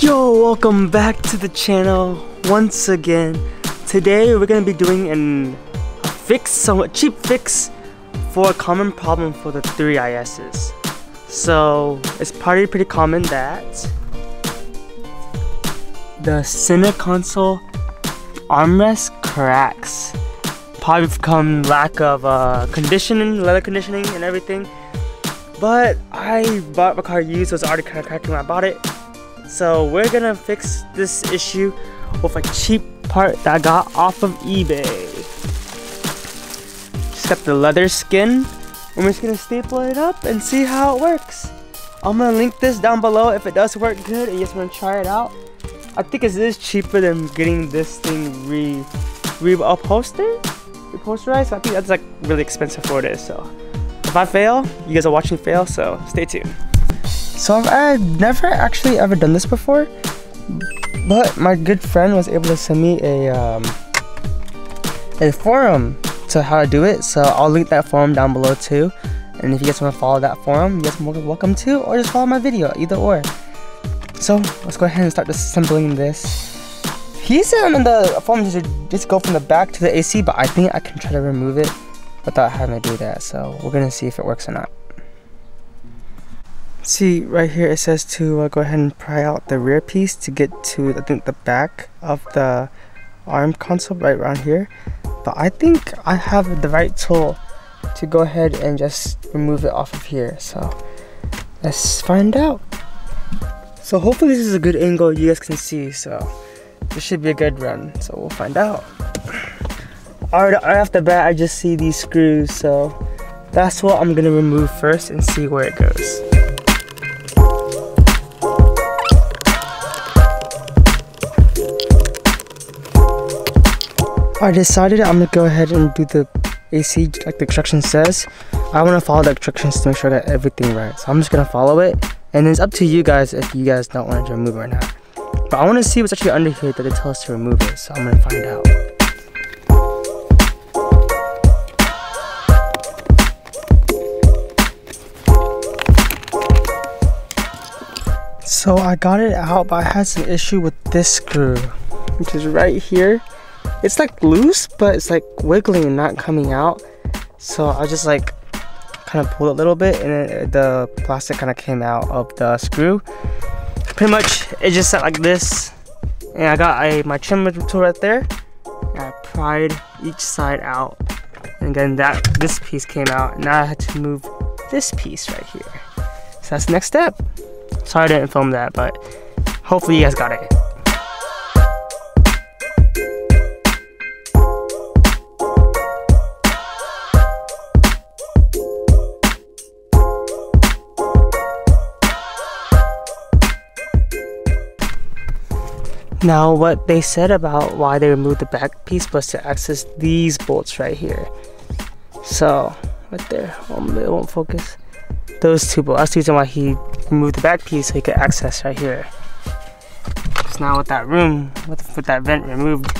Yo, welcome back to the channel once again. Today we're gonna be doing a fix, somewhat cheap fix for a common problem for the 3 ISs. So it's pretty common that the center console armrest cracks, probably from lack of conditioning, leather conditioning and everything. But I bought my car used, so it's already kind of cracking when I bought it. So we're gonna fix this issue with a cheap part that I got off of eBay. Just got the leather skin. We're just gonna staple it up and see how it works. I'm gonna link this down below if it does work good and you just wanna try it out. I think it is cheaper than getting this thing reupholsterized. I think that's like really expensive for it is. So if I fail, you guys are watching fail, so stay tuned. So I've never actually ever done this before, but my good friend was able to send me a forum to how to do it, so I'll link that forum down below too. And if you guys want to follow that forum, you guys are welcome to, or just follow my video, either or. So let's go ahead and start disassembling this. He said on the forum to just go from the back to the AC, but I think I can try to remove it without having to do that, so we're gonna see if it works or not. See right here it says to go ahead and pry out the rear piece to get to I think the back of the arm console right around here, but I think I have the right tool to go ahead and just remove it off of here, so let's find out. So hopefully this is a good angle you guys can see, so this should be a good run, so we'll find out. Alright, right off the bat I just see these screws, so that's what I'm gonna remove first and see where it goes. I decided I'm gonna go ahead and do the AC like the instruction says. I want to follow the instructions to make sure I got everything right. So I'm just gonna follow it, and it's up to you guys if you guys don't want to remove it or not. But I want to see what's actually under here that they tell us to remove it. So I'm gonna find out. So I got it out, but I had some issue with this screw, which is right here. It's like loose, but it's like wiggling and not coming out. So I just like kind of pulled a little bit, and then the plastic kind of came out of the screw. Pretty much, it just sat like this. And I got my trim tool right there. And I pried each side out, and then this piece came out. And now I had to move this piece right here. So that's the next step. Sorry I didn't film that, but hopefully you guys got it. Now what they said about why they removed the back piece was to access these bolts right here. So right there, it won't focus. Those two bolts, that's the reason why he removed the back piece, so he could access right here. So now with that room, with that vent removed,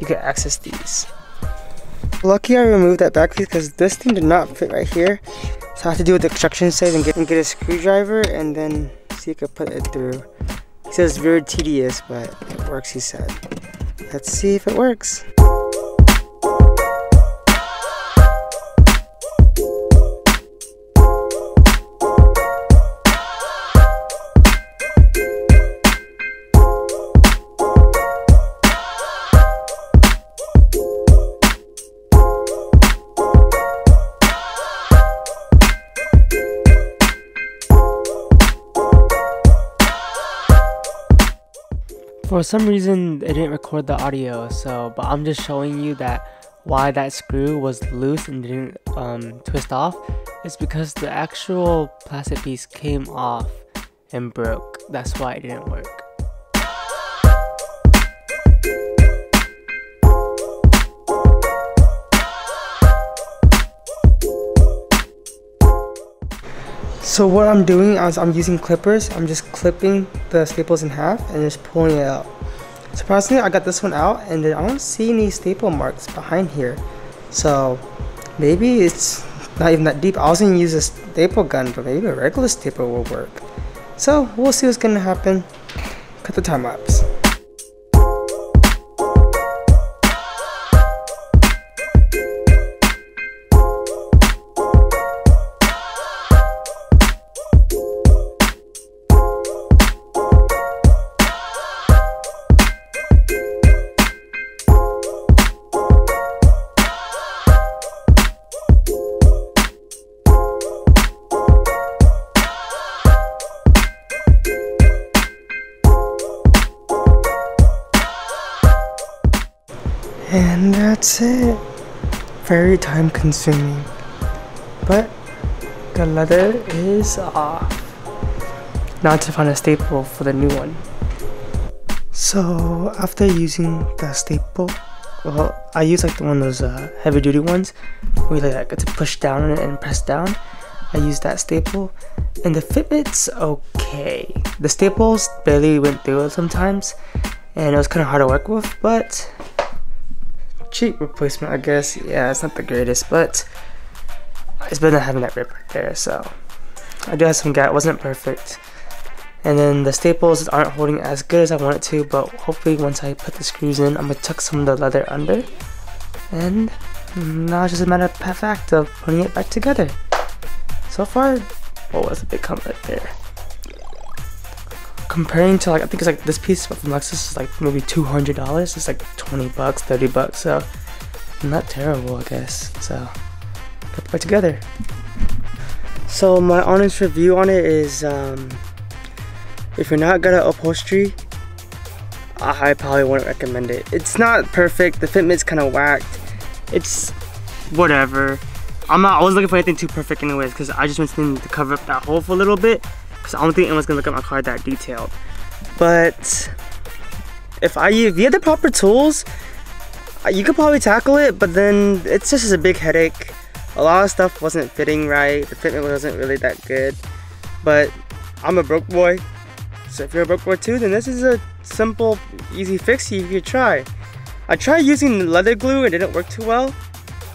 you could access these. Lucky I removed that back piece because this thing did not fit right here. So I have to do what the instructions say and get a screwdriver and then see if you could put it through. He says it's very tedious, but it works, he said. Let's see if it works. For some reason it didn't record the audio, but I'm just showing you why that screw was loose and didn't twist off. It's because the actual plastic piece came off and broke. That's why it didn't work. So what I'm doing is I'm using clippers. I'm just clipping the staples in half and just pulling it out. Surprisingly, I got this one out, and then I don't see any staple marks behind here. So maybe it's not even that deep. I was gonna use a staple gun, but maybe a regular staple will work. So we'll see what's gonna happen. cut the time lapse. And that's it. Very time consuming, but the leather is off. Now to find a staple for the new one. So after using the staple, well, I use like one of those heavy duty ones where you like to push down on it and press down. I used that staple and the Fitbit's okay. The staples barely went through it sometimes and it was kind of hard to work with, but cheap replacement, I guess. Yeah, it's not the greatest, but it's better than having that rip right there. So I do have some gap. It wasn't perfect, and then the staples aren't holding as good as I want it to, but hopefully once I put the screws in, I'm gonna tuck some of the leather under, and now it's just a matter of fact of putting it back together. So far, oh, that's a big hump right there. Comparing to, like, I think it's like this piece from Lexus is like maybe $200. It's like 20 bucks, 30 bucks. So not terrible, I guess. So put it back together. So my honest review on it is, if you're not good at upholstery, I probably wouldn't recommend it. It's not perfect. The Fitbit's kind of whacked. It's whatever. I wasn't looking for anything too perfect anyways, because I just wanted to cover up that hole for a little bit. So I don't think anyone's gonna look at my car that detailed. But if you had the proper tools, you could probably tackle it, but then it's just a big headache. A lot of stuff wasn't fitting right. The fitment wasn't really that good. But I'm a broke boy, so if you're a broke boy too, then this is a simple, easy fix you could try. I tried using leather glue and it didn't work too well.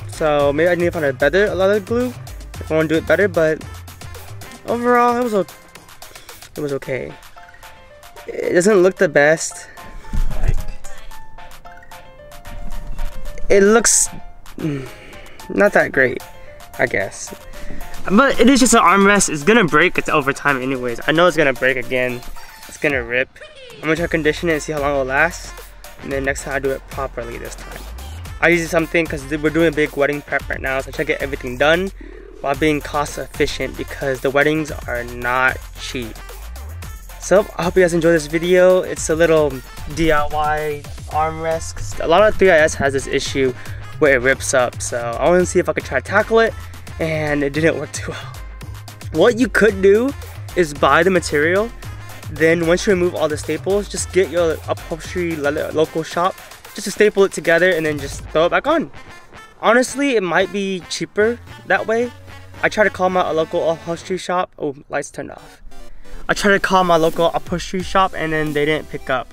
So maybe I need to find a better leather glue if I want to do it better, but overall it was a it was okay. It doesn't look the best. It looks not that great, I guess. But it is just an armrest. It's gonna break. It's over time anyways. I know it's gonna break again. It's gonna rip. I'm gonna try to condition it and see how long it'll last. And then next time I do it properly this time. I use something because we're doing a big wedding prep right now. So I try to get everything done while being cost efficient, because the weddings are not cheap. So I hope you guys enjoy this video. It's a little DIY armrest, because a lot of 3IS has this issue where it rips up. So I want to see if I could try to tackle it, and it didn't work too well. What you could do is buy the material, then once you remove all the staples, just get your upholstery local shop just to staple it together and then just throw it back on. Honestly, it might be cheaper that way. I tried to call my local upholstery shop. Oh, lights turned off. I tried to call my local upholstery shop and then they didn't pick up.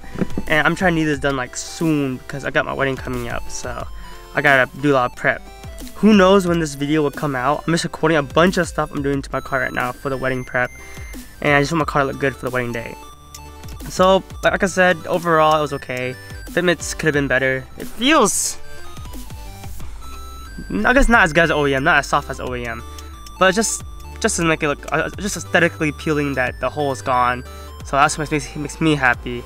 And I'm trying to need this done like soon, because I got my wedding coming up. So I gotta do a lot of prep. Who knows when this video will come out. I'm just recording a bunch of stuff I'm doing to my car right now for the wedding prep. And I just want my car to look good for the wedding day. So like I said, overall it was okay. Fitments could have been better. It feels, I guess, not as good as OEM, not as soft as OEM. But just to make it look, just aesthetically appealing that the hole is gone. So that's what makes me happy.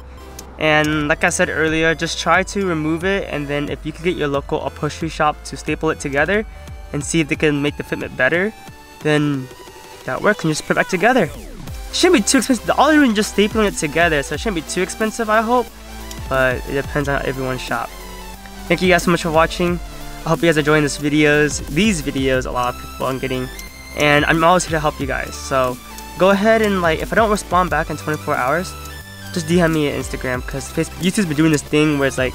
And like I said earlier, just try to remove it, and then if you could get your local upholstery shop to staple it together and see if they can make the fitment better, then that works and just put it back together. Shouldn't be too expensive. All you're doing is just stapling it together, so it shouldn't be too expensive, I hope. But it depends on everyone's shop. Thank you guys so much for watching. I hope you guys are enjoying these videos a lot of people are getting. And I'm always here to help you guys, so go ahead and, like, if I don't respond back in 24 hours, just DM me at Instagram, because YouTube's been doing this thing where it's like,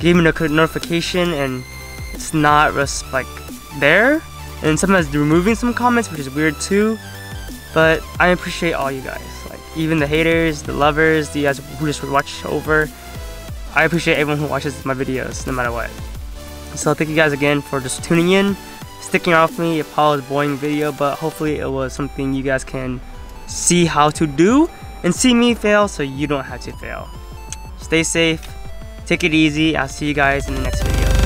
gave me a notification and it's not like there, and sometimes they're removing some comments, which is weird too. But I appreciate all you guys, like even the haters, the lovers, the guys who just watch over. I appreciate everyone who watches my videos, no matter what. So thank you guys again for just tuning in. Sticking out with me. It probably was a boring video, but hopefully it was something you guys can see how to do and see me fail so you don't have to fail. Stay safe, take it easy, I'll see you guys in the next video.